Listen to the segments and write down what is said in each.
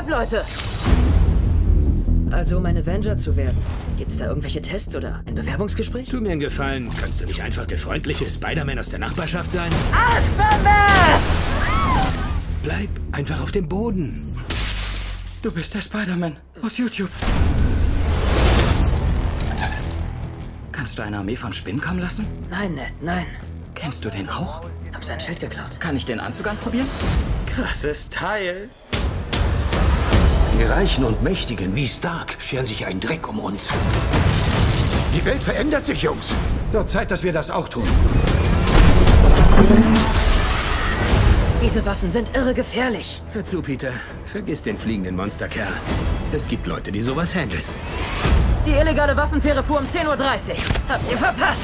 ab, Leute! Also, um ein Avenger zu werden, gibt's da irgendwelche Tests oder ein Bewerbungsgespräch? Tu mir einen Gefallen. Kannst du nicht einfach der freundliche Spider-Man aus der Nachbarschaft sein? Arschbombe! Bleib einfach auf dem Boden. Du bist der Spider-Man aus YouTube. Kannst du eine Armee von Spinnen kommen lassen? Nein, Ned, nein. Kennst du den auch? Hab sein Schild geklaut. Kann ich den Anzug anprobieren? Krasses Teil. Die Reichen und Mächtigen wie Stark scheren sich einen Dreck um uns. Die Welt verändert sich, Jungs. Wird Zeit, dass wir das auch tun. Diese Waffen sind irre gefährlich. Hör zu, Peter. Vergiss den fliegenden Monsterkerl. Es gibt Leute, die sowas handeln. Die illegale Waffenfähre fuhr um 10:30 Uhr. Habt ihr verpasst!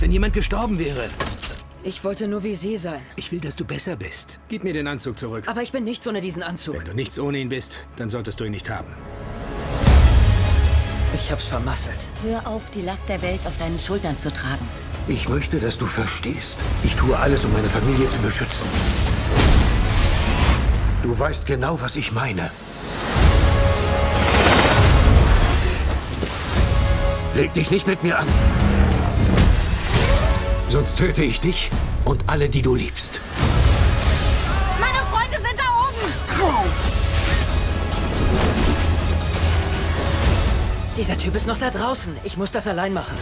Wenn jemand gestorben wäre. Ich wollte nur wie sie sein. Ich will, dass du besser bist. Gib mir den Anzug zurück. Aber ich bin nichts ohne diesen Anzug. Wenn du nichts ohne ihn bist, dann solltest du ihn nicht haben. Ich hab's vermasselt. Hör auf, die Last der Welt auf deinen Schultern zu tragen. Ich möchte, dass du verstehst. Ich tue alles, um meine Familie zu beschützen. Du weißt genau, was ich meine. Leg dich nicht mit mir an. Sonst töte ich dich und alle, die du liebst. Meine Freunde sind da oben! Dieser Typ ist noch da draußen. Ich muss das allein machen.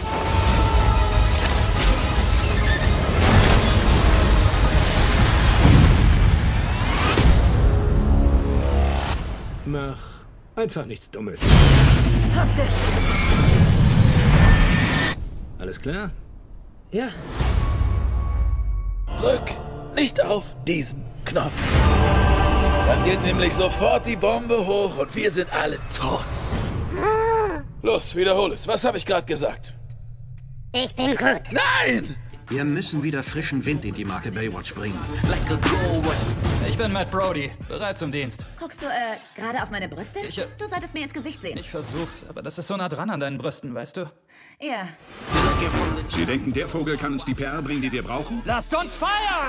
Mach einfach nichts Dummes. Hab dich! Alles klar? Ja. Drück nicht auf diesen Knopf. Dann geht nämlich sofort die Bombe hoch und wir sind alle tot. Los, wiederhole es. Was habe ich gerade gesagt? Ich bin gut. Nein! Wir müssen wieder frischen Wind in die Marke Baywatch bringen. Ich bin Matt Brody, bereit zum Dienst. Guckst du gerade auf meine Brüste? Du solltest mir ins Gesicht sehen. Ich versuch's, aber das ist so nah dran an deinen Brüsten, weißt du? Ja. Sie denken, der Vogel kann uns die PR bringen, die wir brauchen? Lasst uns feiern!